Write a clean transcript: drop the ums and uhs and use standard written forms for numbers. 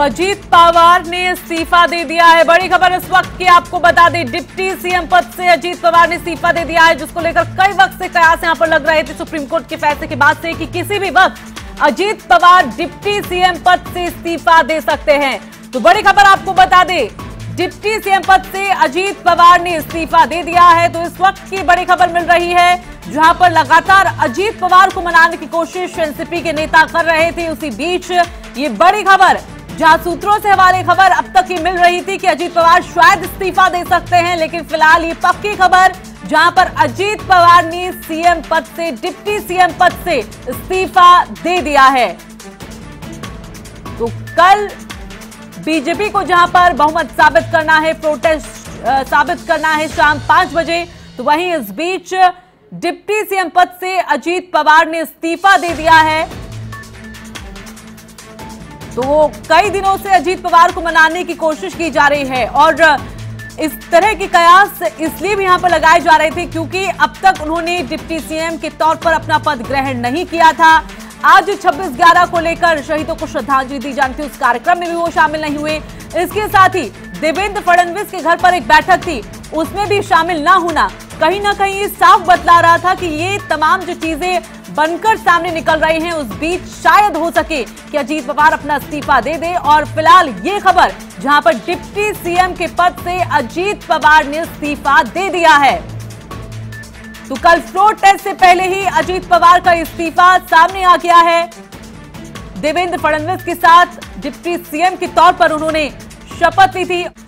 अजीत पवार ने इस्तीफा दे दिया है। बड़ी खबर इस वक्त की आपको बता दें, डिप्टी सीएम पद से अजीत पवार ने इस्तीफा दे दिया है, जिसको लेकर कई वक्त से कयास यहां पर लग रहे थे सुप्रीम कोर्ट के फैसले के बाद से कि किसी भी वक्त अजीत पवार डिप्टी सीएम पद से इस्तीफा दे सकते हैं। तो बड़ी खबर आपको बता दें, डिप्टी सीएम पद से अजीत पवार ने इस्तीफा दे दिया है। तो इस वक्त की बड़ी खबर मिल रही है, जहां पर लगातार अजीत पवार को मनाने की कोशिश एनसीपी के नेता कर रहे थे। उसी बीच ये बड़ी खबर, जहां सूत्रों से हमारे खबर अब तक ये मिल रही थी कि अजीत पवार शायद इस्तीफा दे सकते हैं, लेकिन फिलहाल ये पक्की खबर जहां पर अजीत पवार ने सीएम पद से, डिप्टी सीएम पद से इस्तीफा दे दिया है। तो कल बीजेपी को जहां पर बहुमत साबित करना है, प्रोटेस्ट साबित करना है शाम 5 बजे। तो वहीं इस बीच डिप्टी सीएम पद से अजीत पवार ने इस्तीफा दे दिया है। तो वो कई दिनों से अजीत पवार को मनाने की कोशिश की जा रही है और इस तरह के कयास इसलिए भी यहां पर लगाए जा रहे थे क्योंकि अब तक उन्होंने डिप्टी सीएम के तौर पर अपना पद ग्रहण नहीं किया था। आज 26/11 को लेकर शहीदों को श्रद्धांजलि दी जाती उस कार्यक्रम में भी वो शामिल नहीं हुए। इसके साथ ही देवेंद्र फडणवीस के घर पर एक बैठक थी, उसमें भी शामिल ना होना कहीं ना कहीं ये साफ बतला रहा था कि ये तमाम जो चीजें बनकर सामने निकल रही हैं, उस बीच शायद हो सके कि अजीत पवार अपना इस्तीफा दे दे। और फिलहाल ये खबर जहां पर डिप्टी सीएम के पद से अजीत पवार ने इस्तीफा दे दिया है। तो कल फ्लोर टेस्ट से पहले ही अजीत पवार का इस्तीफा सामने आ गया है। देवेंद्र फडणवीस के साथ डिप्टी सीएम के तौर पर उन्होंने शपथ ली थी।